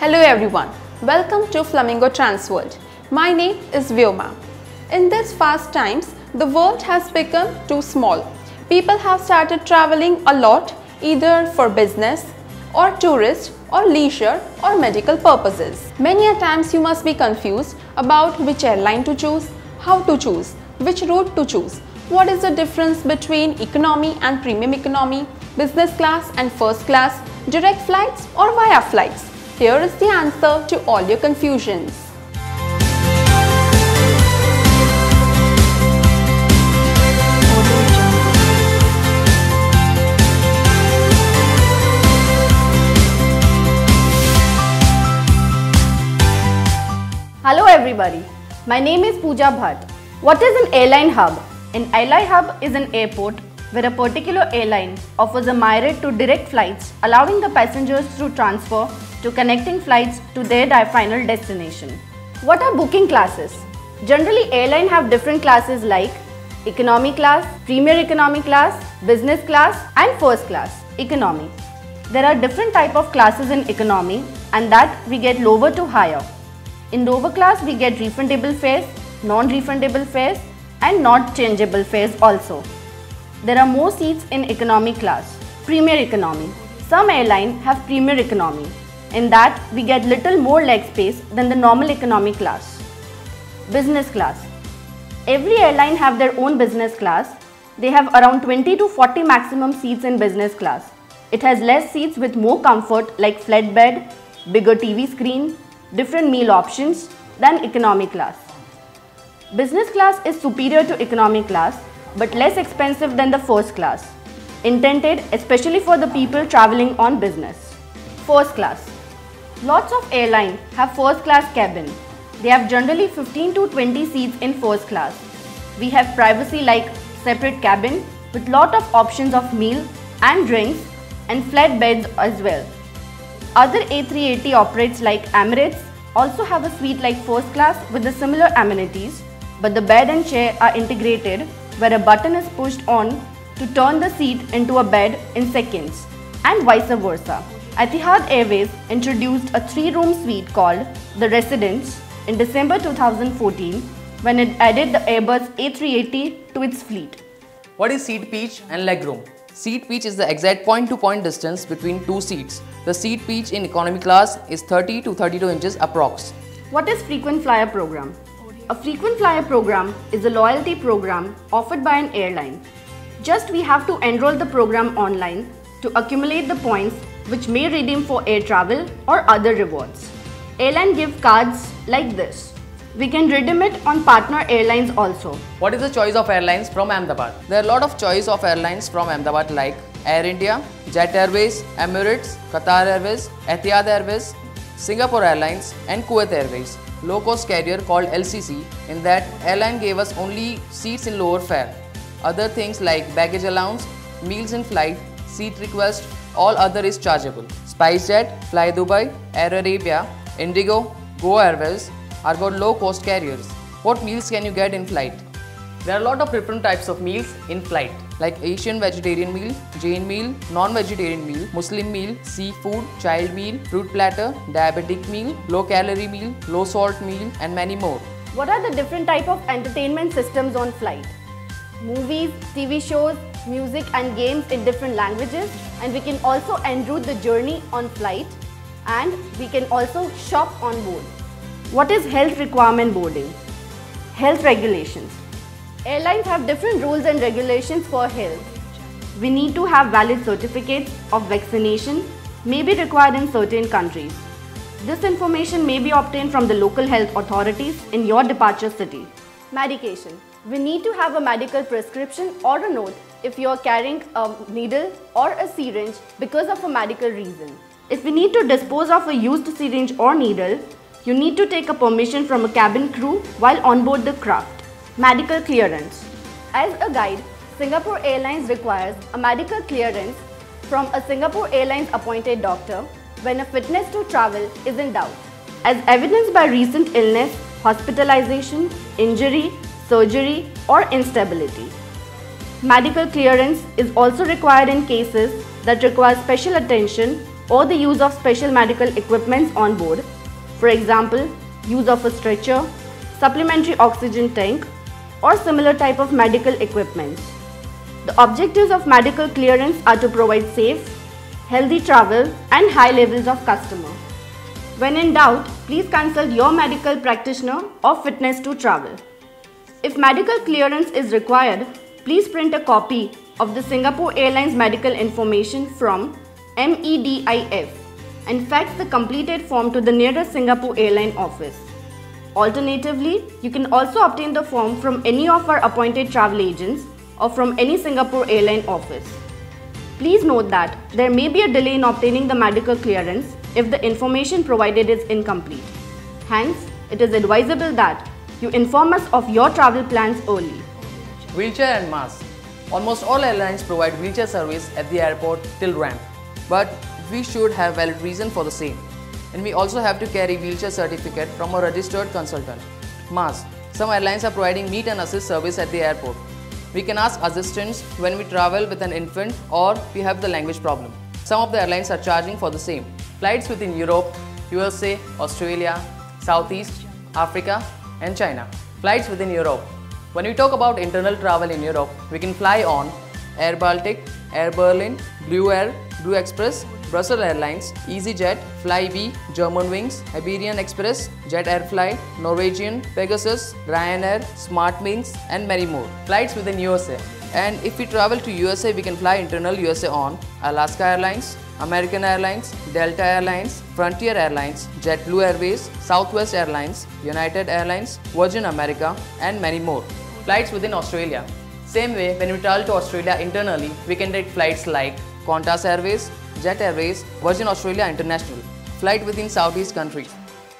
Hello everyone, welcome to Flamingo Transworld. My name is Vyoma. In these fast times, the world has become too small. People have started traveling a lot, either for business or tourist or leisure or medical purposes. Many a times you must be confused about which airline to choose, how to choose, which route to choose, what is the difference between economy and premium economy, business class and first class, direct flights or via flights. Here is the answer to all your confusions. Hello everybody, my name is Pooja Bhatt. What is an airline hub? An airline hub is an airport where a particular airline offers a myriad to direct flights, allowing the passengers through transfer to connecting flights to their final destination. What are booking classes? Generally, airlines have different classes like economy class, premier economy class, business class and first class economy. There are different types of classes in economy, and that we get lower to higher. In lower class, we get refundable fares, non-refundable fares and not changeable fares also. There are more seats in economy class. Premier economy. Some airlines have premier economy. In that, we get little more leg space than the normal economy class. Business class. Every airline have their own business class. They have around 20 to 40 maximum seats in business class. It has less seats with more comfort like flat bed, bigger TV screen, different meal options than economy class. Business class is superior to economy class but less expensive than the first class, intended especially for the people traveling on business. First class. Lots of airlines have first class cabin. They have generally 15 to 20 seats in first class. We have privacy like separate cabin with lot of options of meal and drinks and flat beds as well. Other A380 operates like Emirates also have a suite like first class with the similar amenities, but the bed and chair are integrated where a button is pushed on to turn the seat into a bed in seconds and vice versa. Etihad Airways introduced a three-room suite called The Residence in December 2014 when it added the Airbus A380 to its fleet. What is seat pitch and legroom? Seat pitch is the exact point-to-point distance between two seats. The seat pitch in economy class is 30 to 32 inches approx. What is frequent flyer program? A frequent flyer program is a loyalty program offered by an airline. Just we have to enroll the program online to accumulate the points which may redeem for air travel or other rewards. Airline give cards like this. We can redeem it on partner airlines also. What is the choice of airlines from Ahmedabad? There are a lot of choice of airlines from Ahmedabad like Air India, Jet Airways, Emirates, Qatar Airways, Etihad Airways, Singapore Airlines and Kuwait Airways. Low-cost carrier called LCC, in that airline gave us only seats in lower fare. Other things like baggage allowance, meals in flight, seat request, all other is chargeable. SpiceJet, Fly Dubai, Air Arabia, Indigo, Go Airways are got low-cost carriers. What meals can you get in flight? There are a lot of different types of meals in flight like Asian vegetarian meal, Jain meal, non-vegetarian meal, Muslim meal, seafood, child meal, fruit platter, diabetic meal, low-calorie meal, low-salt meal and many more. What are the different types of entertainment systems on flight? Movies, TV shows, music and games in different languages, and we can also enroute the journey on flight and we can also shop on board. What is health requirement boarding? Health regulations. Airlines have different rules and regulations for health. We need to have valid certificates of vaccination may be required in certain countries. This information may be obtained from the local health authorities in your departure city. Medication. We need to have a medical prescription or a note if you are carrying a needle or a syringe because of a medical reason. If we need to dispose of a used syringe or needle, you need to take a permission from a cabin crew while on board the craft. Medical clearance. As a guide, Singapore Airlines requires a medical clearance from a Singapore Airlines appointed doctor when a fitness to travel is in doubt, as evidenced by recent illness, hospitalization, injury, surgery or instability. Medical clearance is also required in cases that require special attention or the use of special medical equipments on board, for example, use of a stretcher, supplementary oxygen tank, or similar type of medical equipment. The objectives of medical clearance are to provide safe, healthy travel and high levels of customer. When in doubt, please consult your medical practitioner or fitness to travel. If medical clearance is required, please print a copy of the Singapore Airlines medical information from MEDIF and fax the completed form to the nearest Singapore Airline office. Alternatively, you can also obtain the form from any of our appointed travel agents or from any Singapore Airline office. Please note that there may be a delay in obtaining the medical clearance if the information provided is incomplete. Hence, it is advisable that you inform us of your travel plans early. Wheelchair and mask. Almost all airlines provide wheelchair service at the airport till ramp, but we should have valid reason for the same. And we also have to carry wheelchair certificate from a registered consultant. Mask. Some airlines are providing meet and assist service at the airport. We can ask assistance when we travel with an infant or we have the language problem. Some of the airlines are charging for the same. Flights within Europe, USA, Australia, Southeast Africa and China. Flights within Europe. When we talk about internal travel in Europe, we can fly on Air Baltic, Air Berlin, Blue Air, Blue Express, Brussels Airlines, EasyJet, Flybe, Germanwings, Iberian Express, Jet Air Flight, Norwegian, Pegasus, Ryanair, Smartwings and many more. Flights within USA. And if we travel to USA, we can fly internal USA on Alaska Airlines, American Airlines, Delta Airlines, Frontier Airlines, JetBlue Airways, Southwest Airlines, United Airlines, Virgin America and many more. Flights within Australia. Same way, when we travel to Australia internally, we can take flights like Qantas Airways, Jet Airways, Virgin Australia International. Flight within Southeast countries.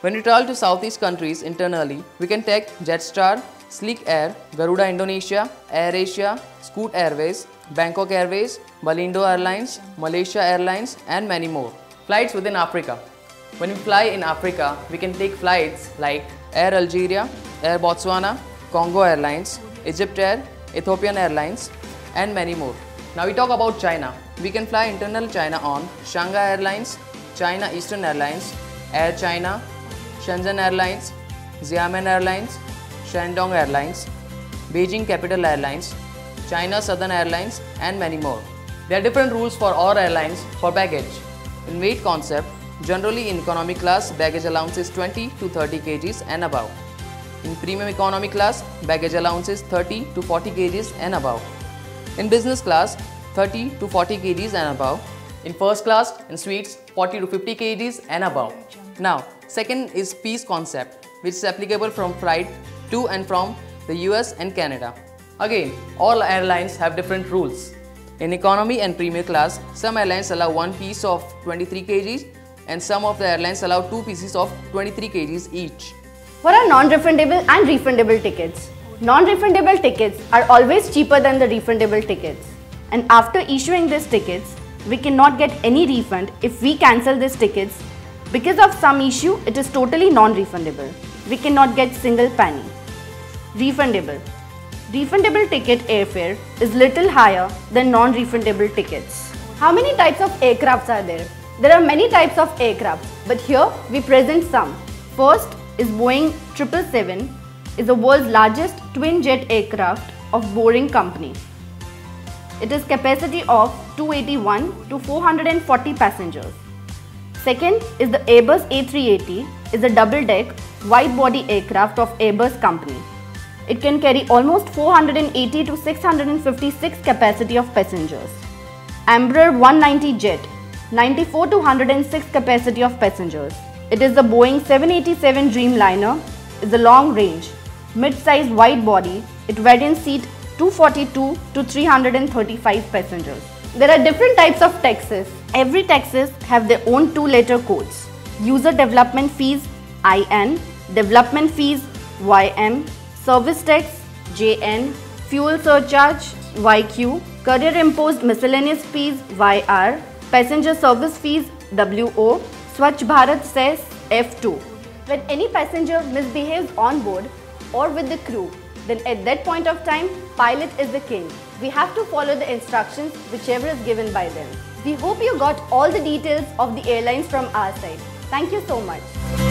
When we travel to Southeast countries internally, we can take Jetstar, Sleek Air, Garuda Indonesia, Air Asia, Scoot Airways, Bangkok Airways, Balindo Airlines, Malaysia Airlines and many more. Flights within Africa. When we fly in Africa, we can take flights like Air Algeria, Air Botswana, Congo Airlines, Egypt Air, Ethiopian Airlines and many more. Now we talk about China. We can fly internal China on Shanghai Airlines, China Eastern Airlines, Air China, Shenzhen Airlines, Xiamen Airlines, Shandong Airlines, Beijing Capital Airlines, China Southern Airlines and many more. There are different rules for all airlines for baggage. In weight concept, generally in economy class, baggage allowance is 20 to 30 kgs and above. In premium economy class, baggage allowance is 30 to 40 kgs and above. In business class, 30 to 40 kgs and above. In first class and suites, 40 to 50 kgs and above. Now, second is piece concept, which is applicable from flight to and from the US and Canada. Again, all airlines have different rules. In economy and premium class, some airlines allow one piece of 23 kgs and some of the airlines allow two pieces of 23 kgs each. What are non-refundable and refundable tickets? Non-refundable tickets are always cheaper than the refundable tickets, and after issuing these tickets, we cannot get any refund if we cancel these tickets. Because of some issue, it is totally non-refundable. We cannot get single penny. Refundable. Refundable ticket airfare is little higher than non-refundable tickets. How many types of aircrafts are there? There are many types of aircraft, but here we present some. First is Boeing 777. Is the world's largest twin jet aircraft of Boeing company. It has capacity of 281 to 440 passengers. Second is the Airbus A380, is a double-deck wide-body aircraft of Airbus company. It can carry almost 480 to 656 capacity of passengers. Embraer 190 jet, 94 to 106 capacity of passengers. It is the Boeing 787 Dreamliner, is a long-range, mid-size wide body. It can seat 242 to 335 passengers. There are different types of taxes. Every taxes have their own two-letter codes. User development fees IN, development fees YM, service tax JN, fuel surcharge YQ, carrier-imposed miscellaneous fees YR, passenger service fees WO, Swachh Bharat cess F2. When any passenger misbehaves on board or with the crew, then at that point of time, pilot is the king. We have to follow the instructions whichever is given by them. We hope you got all the details of the airlines from our side. Thank you so much.